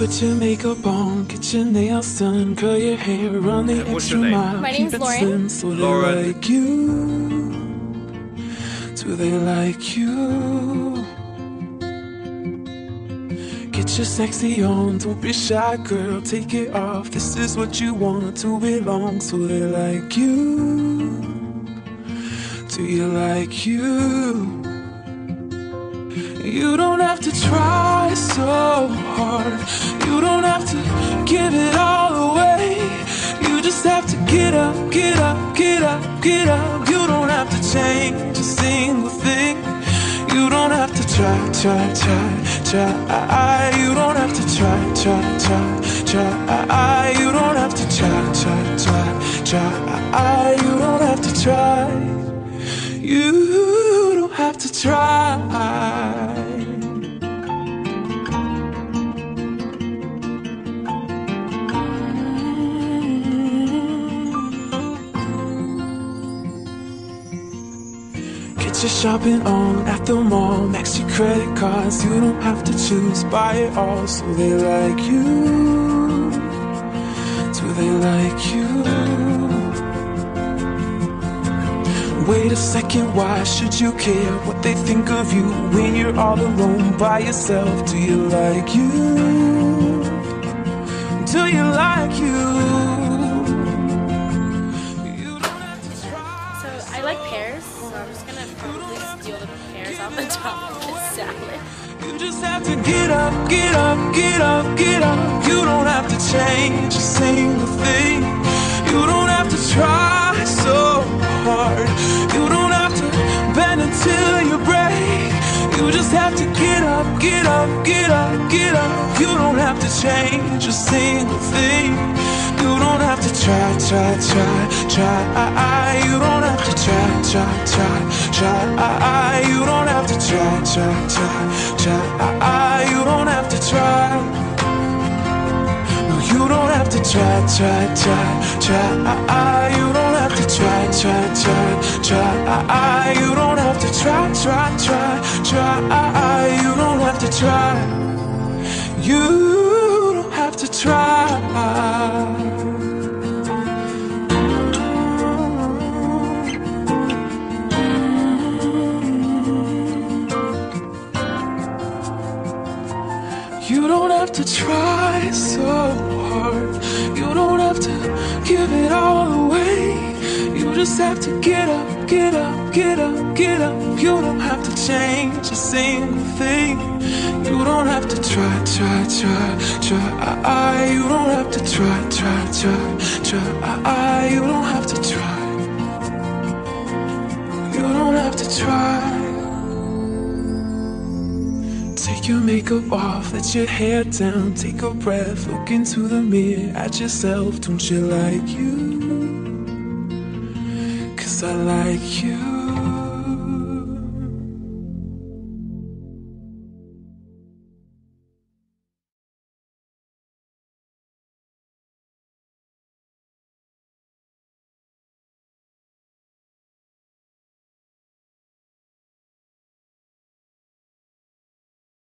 Put your makeup on, get your nails done, curl your hair, run the extra mile. My name's Lauren. So they like you. Do they like you? Get your sexy on, don't be shy, girl, take it off. This is what you want to belong. So they like you. Do you like you? You don't have to try so hard. You don't have to give it all away. You just have to get up, get up, get up, get up. You don't have to change a single thing. You don't have to try, try, try, try. You don't have to try, try, try, try. You don't have to try, try, try, try. You don't have to try. You don't have to try. Get your shopping on at the mall, max your credit cards, you don't have to choose, buy it all. So they like you, do they like you? Wait a second, why should you care what they think of you when you're all alone by yourself? Do you like you? Do you like you? I like pears, so I'm just gonna probably steal the pears off the top of this salad. You just have to get up, get up, get up, get up. You don't have to change a single thing. You don't have to try so hard. You don't have to bend until you break. You just have to get up, get up, get up, get up. You don't have to change a single thing. You don't have to try, try, try, try. You don't have to try, try, try, try. You don't have to try, try, try, try. You don't have to try. No, you don't have to try, try, try, try. You don't have to try, try, try, try. You don't have to try, try, try, try. You don't have to try. You don't have to try. You don't have to try so hard. You don't have to give it all away. You just have to get up, get up, get up, get up. You don't have to change a single thing. You don't have to try, try, try, try. You don't have to try, try, try, try. You don't have to try. You don't have to try. Take your makeup off, let your hair down, take a breath, look into the mirror at yourself. Don't you like you? 'Cause I like you.